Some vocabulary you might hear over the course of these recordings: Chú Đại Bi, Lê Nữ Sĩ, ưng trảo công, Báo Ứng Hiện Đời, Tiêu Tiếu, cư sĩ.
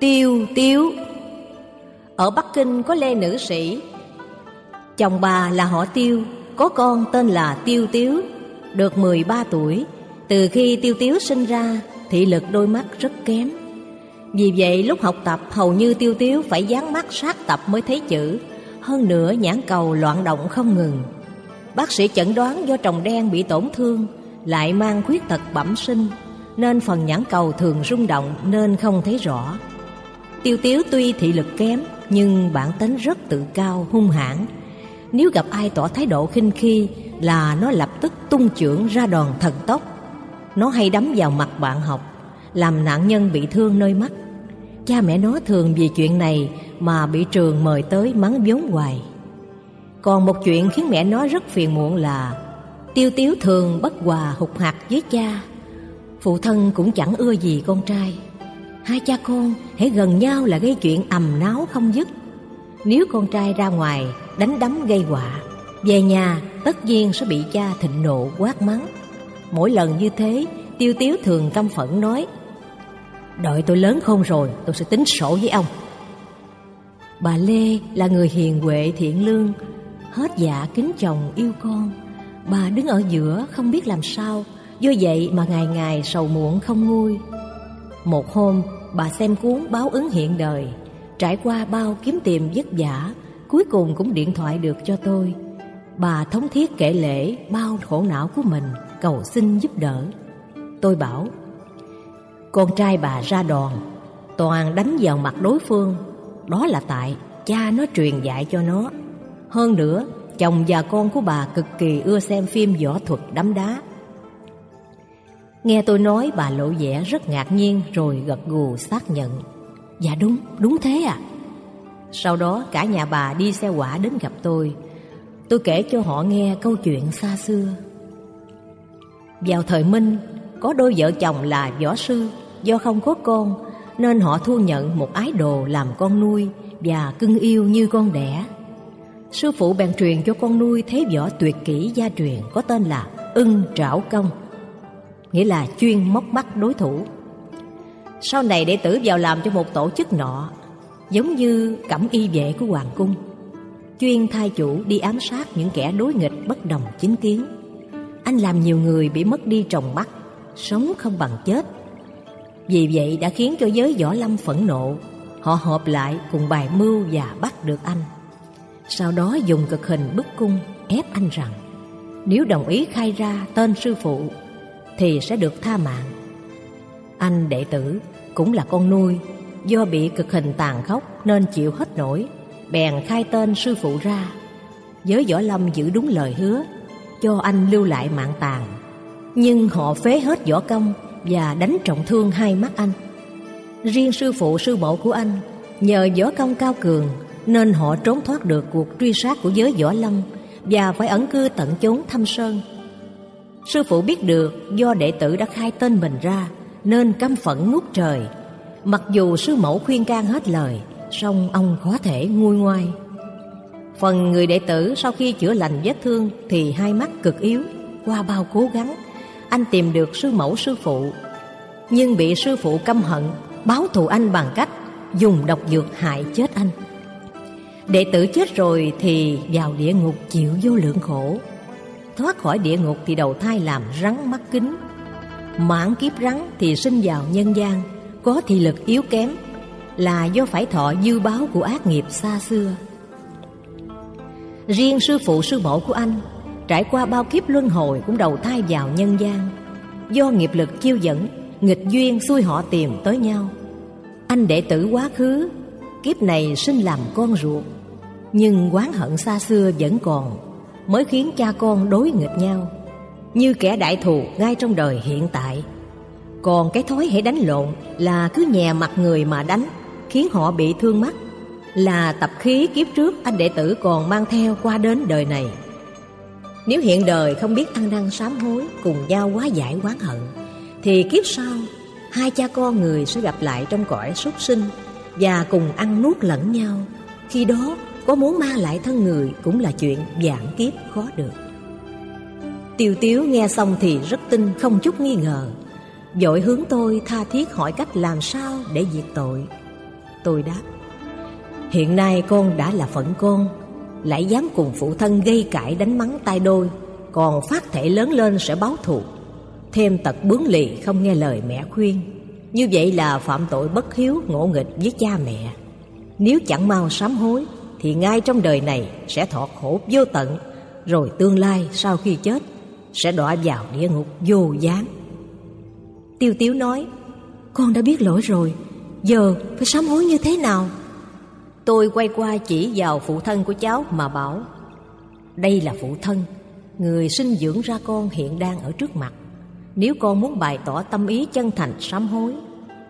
Tiêu Tiếu. Ở Bắc Kinh có Lê Nữ Sĩ, chồng bà là họ Tiêu, có con tên là Tiêu Tiếu, được 13 tuổi. Từ khi Tiêu Tiếu sinh ra, thị lực đôi mắt rất kém. Vì vậy lúc học tập hầu như Tiêu Tiếu phải dán mắt sát tập mới thấy chữ. Hơn nữa nhãn cầu loạn động không ngừng. Bác sĩ chẩn đoán do tròng đen bị tổn thương, lại mang khuyết tật bẩm sinh, nên phần nhãn cầu thường rung động nên không thấy rõ. Tiêu Tiếu tuy thị lực kém nhưng bản tính rất tự cao, hung hãn. Nếu gặp ai tỏ thái độ khinh khi là nó lập tức tung chưởng ra đòn thần tốc. Nó hay đấm vào mặt bạn học, làm nạn nhân bị thương nơi mắt. Cha mẹ nó thường vì chuyện này mà bị trường mời tới mắng vốn hoài. Còn một chuyện khiến mẹ nó rất phiền muộn là Tiêu Tiếu thường bất hòa hục hạc với cha. Phụ thân cũng chẳng ưa gì con trai. Hai cha con hễ gần nhau là gây chuyện ầm náo không dứt. Nếu con trai ra ngoài đánh đấm gây họa, về nhà tất nhiên sẽ bị cha thịnh nộ quát mắng. Mỗi lần như thế, Tiêu Tiếu thường căm phẫn nói: "Đợi tôi lớn khôn rồi, tôi sẽ tính sổ với ông." Bà Lê là người hiền huệ thiện lương, hết dạ kính chồng yêu con. Bà đứng ở giữa không biết làm sao, do vậy mà ngày ngày sầu muộn không nguôi. Một hôm, bà xem cuốn báo ứng hiện đời, trải qua bao kiếm tìm vất vả, cuối cùng cũng điện thoại được cho tôi. Bà thống thiết kể lể bao khổ não của mình, cầu xin giúp đỡ. Tôi bảo: "Con trai bà ra đòn, toàn đánh vào mặt đối phương. Đó là tại cha nó truyền dạy cho nó. Hơn nữa, chồng và con của bà cực kỳ ưa xem phim võ thuật đấm đá." Nghe tôi nói, bà lộ vẻ rất ngạc nhiên rồi gật gù xác nhận: "Dạ đúng, đúng thế ạ." Sau đó cả nhà bà đi xe hỏa đến gặp tôi. Tôi kể cho họ nghe câu chuyện xa xưa. Vào thời Minh, có đôi vợ chồng là võ sư. Do không có con nên họ thu nhận một ái đồ làm con nuôi và cưng yêu như con đẻ. Sư phụ bèn truyền cho con nuôi thế võ tuyệt kỹ gia truyền có tên là ưng trảo công, nghĩa là chuyên móc mắt đối thủ. Sau này đệ tử vào làm cho một tổ chức nọ, giống như cẩm y vệ của hoàng cung, chuyên thay chủ đi ám sát những kẻ đối nghịch bất đồng chính kiến. Anh làm nhiều người bị mất đi tròng mắt, sống không bằng chết. Vì vậy đã khiến cho giới võ lâm phẫn nộ. Họ họp lại cùng bài mưu và bắt được anh. Sau đó dùng cực hình bức cung ép anh rằng nếu đồng ý khai ra tên sư phụ thì sẽ được tha mạng. Anh đệ tử cũng là con nuôi, do bị cực hình tàn khốc nên chịu hết nổi, bèn khai tên sư phụ ra. Giới võ lâm giữ đúng lời hứa, cho anh lưu lại mạng tàn. Nhưng họ phế hết võ công và đánh trọng thương hai mắt anh. Riêng sư phụ sư mẫu của anh nhờ võ công cao cường nên họ trốn thoát được cuộc truy sát của giới võ lâm và phải ẩn cư tận chốn thâm sơn. Sư phụ biết được do đệ tử đã khai tên mình ra nên căm phẫn nuốt trời. Mặc dù sư mẫu khuyên can hết lời, song ông khó thể nguôi ngoai. Phần người đệ tử sau khi chữa lành vết thương thì hai mắt cực yếu. Qua bao cố gắng, anh tìm được sư mẫu sư phụ, nhưng bị sư phụ căm hận, báo thù anh bằng cách dùng độc dược hại chết anh. Đệ tử chết rồi thì vào địa ngục chịu vô lượng khổ. Thoát khỏi địa ngục thì đầu thai làm rắn mắt kính. Mãn kiếp rắn thì sinh vào nhân gian, có thị lực yếu kém, là do phải thọ dư báo của ác nghiệp xa xưa. Riêng sư phụ sư mẫu của anh trải qua bao kiếp luân hồi cũng đầu thai vào nhân gian. Do nghiệp lực chiêu dẫn, nghịch duyên xui họ tìm tới nhau. Anh đệ tử quá khứ kiếp này sinh làm con ruột, nhưng oán hận xa xưa vẫn còn, mới khiến cha con đối nghịch nhau, như kẻ đại thù ngay trong đời hiện tại. Còn cái thói hễ đánh lộn là cứ nhè mặt người mà đánh, khiến họ bị thương mắt, là tập khí kiếp trước anh đệ tử còn mang theo qua đến đời này. Nếu hiện đời không biết ăn năn sám hối, cùng nhau hóa giải oán hận, thì kiếp sau hai cha con người sẽ gặp lại trong cõi súc sinh và cùng ăn nuốt lẫn nhau. Khi đó có muốn mang lại thân người cũng là chuyện vạn kiếp khó được. Tiêu Tiếu nghe xong thì rất tin, không chút nghi ngờ, vội hướng tôi tha thiết hỏi cách làm sao để diệt tội. Tôi đáp: hiện nay con đã là phận con, lại dám cùng phụ thân gây cãi đánh mắng tay đôi, còn phát thể lớn lên sẽ báo thù, thêm tật bướng lì không nghe lời mẹ khuyên, như vậy là phạm tội bất hiếu ngỗ nghịch với cha mẹ. Nếu chẳng mau sám hối thì ngay trong đời này sẽ thọ khổ vô tận, rồi tương lai sau khi chết sẽ đọa vào địa ngục vô gián. Tiêu Tiếu nói: con đã biết lỗi rồi, giờ phải sám hối như thế nào? Tôi quay qua chỉ vào phụ thân của cháu mà bảo: đây là phụ thân, người sinh dưỡng ra con hiện đang ở trước mặt. Nếu con muốn bày tỏ tâm ý chân thành sám hối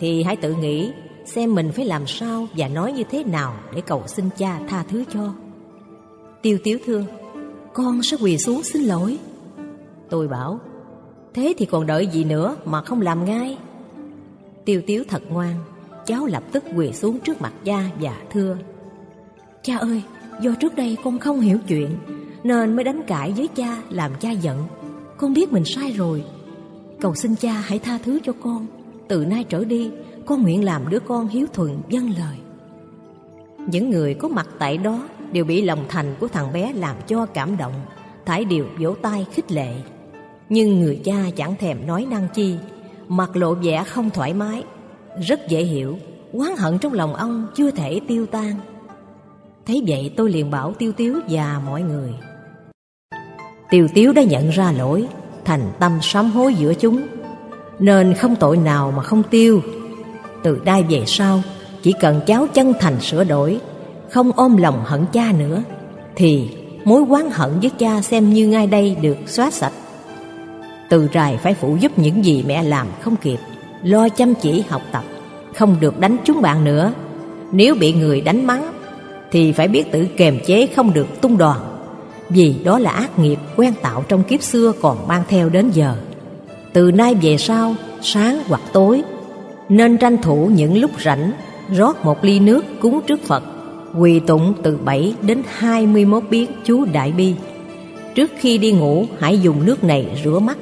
thì hãy tự nghĩ xem mình phải làm sao và nói như thế nào để cầu xin cha tha thứ cho. Tiêu Tiếu thưa: con sẽ quỳ xuống xin lỗi. Tôi bảo: thế thì còn đợi gì nữa mà không làm ngay? Tiêu Tiếu thật ngoan, cháu lập tức quỳ xuống trước mặt cha và thưa: cha ơi, do trước đây con không hiểu chuyện nên mới đánh cãi với cha làm cha giận. Con biết mình sai rồi, cầu xin cha hãy tha thứ cho con. Từ nay trở đi, con nguyện làm đứa con hiếu thuận vâng lời. Những người có mặt tại đó đều bị lòng thành của thằng bé làm cho cảm động, thải đều vỗ tay khích lệ. Nhưng người cha chẳng thèm nói năng chi, mặt lộ vẻ không thoải mái. Rất dễ hiểu, oán hận trong lòng ông chưa thể tiêu tan. Thấy vậy tôi liền bảo Tiêu Tiếu và mọi người: Tiêu Tiếu đã nhận ra lỗi, thành tâm sám hối giữa chúng, nên không tội nào mà không tiêu. Từ nay về sau, chỉ cần cháu chân thành sửa đổi, không ôm lòng hận cha nữa, thì mối oán hận với cha xem như ngay đây được xóa sạch. Từ rày phải phụ giúp những gì mẹ làm không kịp, lo chăm chỉ học tập, không được đánh trúng bạn nữa. Nếu bị người đánh mắng thì phải biết tự kềm chế, không được tung đòn, vì đó là ác nghiệp quen tạo trong kiếp xưa còn mang theo đến giờ. Từ nay về sau, sáng hoặc tối nên tranh thủ những lúc rảnh, rót một ly nước cúng trước Phật, quỳ tụng từ 7 đến 21 biến Chú Đại Bi. Trước khi đi ngủ hãy dùng nước này rửa mắt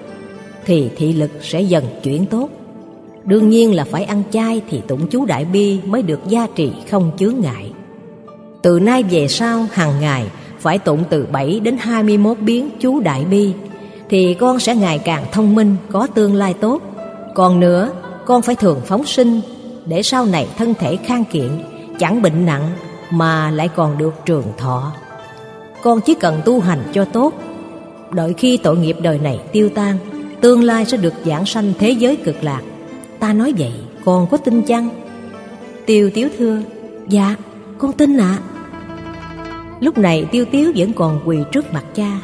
thì thị lực sẽ dần chuyển tốt. Đương nhiên là phải ăn chay thì tụng Chú Đại Bi mới được gia trì không chướng ngại. Từ nay về sau, hàng ngày phải tụng từ 7 đến 21 biến Chú Đại Bi thì con sẽ ngày càng thông minh, có tương lai tốt. Còn nữa, con phải thường phóng sinh để sau này thân thể khang kiện, chẳng bệnh nặng mà lại còn được trường thọ. Con chỉ cần tu hành cho tốt, đợi khi tội nghiệp đời này tiêu tan, tương lai sẽ được vãng sanh thế giới cực lạc. Ta nói vậy con có tin chăng? Tiêu Tiếu thưa: dạ, con tin ạ. Lúc này Tiêu Tiếu vẫn còn quỳ trước mặt cha.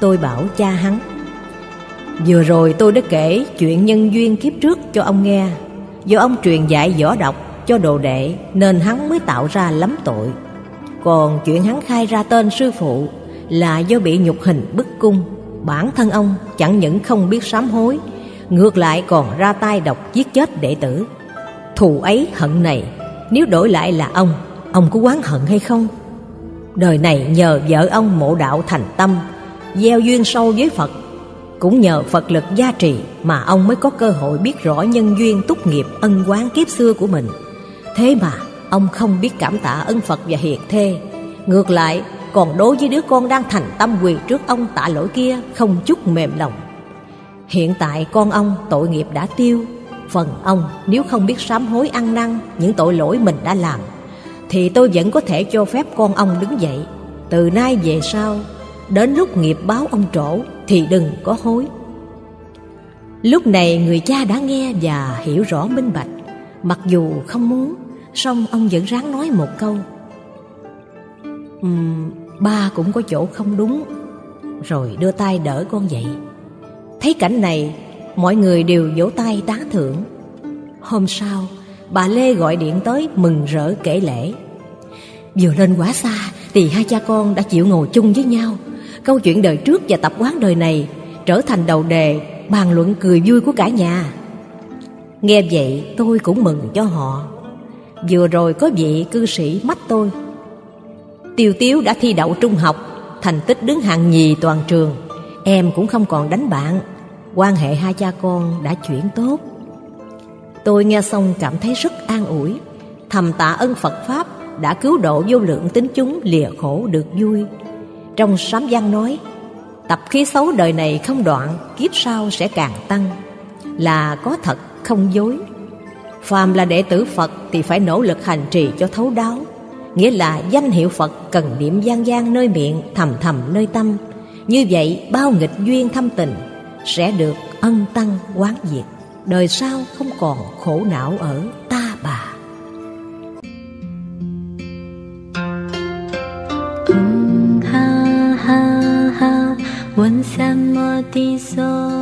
Tôi bảo cha hắn: vừa rồi tôi đã kể chuyện nhân duyên kiếp trước cho ông nghe. Do ông truyền dạy võ độc cho đồ đệ nên hắn mới tạo ra lắm tội. Còn chuyện hắn khai ra tên sư phụ là do bị nhục hình bức cung. Bản thân ông chẳng những không biết sám hối, ngược lại còn ra tay độc giết chết đệ tử. Thù ấy hận này, nếu đổi lại là ông có oán hận hay không? Đời này nhờ vợ ông mộ đạo thành tâm, gieo duyên sâu với Phật, cũng nhờ Phật lực gia trì mà ông mới có cơ hội biết rõ nhân duyên túc nghiệp ân oán kiếp xưa của mình. Thế mà ông không biết cảm tạ ân Phật và hiền thê, ngược lại còn đối với đứa con đang thành tâm quỳ trước ông tạ lỗi kia không chút mềm lòng. Hiện tại con ông tội nghiệp đã tiêu, phần ông nếu không biết sám hối ăn năn những tội lỗi mình đã làm thì tôi vẫn có thể cho phép con ông đứng dậy. Từ nay về sau, đến lúc nghiệp báo ông trổ thì đừng có hối. Lúc này người cha đã nghe và hiểu rõ minh bạch. Mặc dù không muốn, song ông vẫn ráng nói một câu: ba cũng có chỗ không đúng. Rồi đưa tay đỡ con dậy. Thấy cảnh này, mọi người đều vỗ tay tán thưởng. Hôm sau, bà Lê gọi điện tới mừng rỡ kể lể: vừa lên quá xa thì hai cha con đã chịu ngồi chung với nhau. Câu chuyện đời trước và tập quán đời này trở thành đầu đề bàn luận cười vui của cả nhà. Nghe vậy tôi cũng mừng cho họ. Vừa rồi có vị cư sĩ mách tôi: Tiêu Tiếu đã thi đậu trung học, thành tích đứng hạng nhì toàn trường, Em cũng không còn đánh bạn, quan hệ hai cha con đã chuyển tốt. Tôi nghe xong cảm thấy rất an ủi, thầm tạ ơn Phật Pháp đã cứu độ vô lượng tín chúng lìa khổ được vui. Trong Sám Văn nói, tập khí xấu đời này không đoạn, kiếp sau sẽ càng tăng, là có thật không dối. Phàm là đệ tử Phật thì phải nỗ lực hành trì cho thấu đáo, nghĩa là danh hiệu Phật cần niệm gian gian nơi miệng, thầm thầm nơi tâm. Như vậy bao nghịch duyên thâm tình sẽ được ân tăng quán diệt, đời sau không còn khổ não ở ta bà. Ha ha ha,